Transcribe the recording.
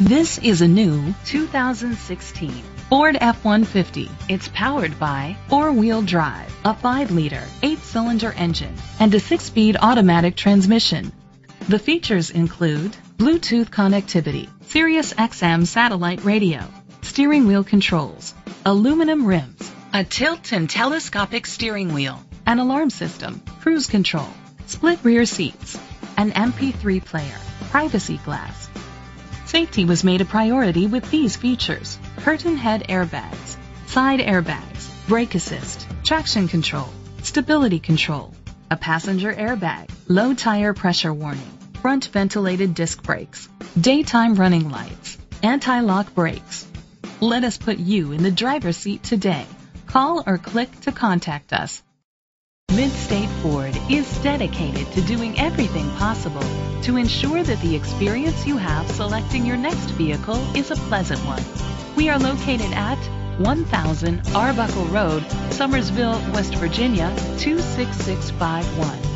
This is a new 2016 Ford F-150. It's powered by four-wheel drive, a 5-liter, 8-cylinder engine, and a 6-speed automatic transmission. The features include Bluetooth connectivity, Sirius XM satellite radio, steering wheel controls, aluminum rims, a tilt and telescopic steering wheel, an alarm system, cruise control, split rear seats, an MP3 player, privacy glass. Safety was made a priority with these features: curtain head airbags, side airbags, brake assist, traction control, stability control, a passenger airbag, low tire pressure warning, front ventilated disc brakes, daytime running lights, anti-lock brakes. Let us put you in the driver's seat today. Call or click to contact us. Mid-State Ford is dedicated to doing everything possible to ensure that the experience you have selecting your next vehicle is a pleasant one. We are located at 1000 Arbuckle Road, Summersville, West Virginia 26651.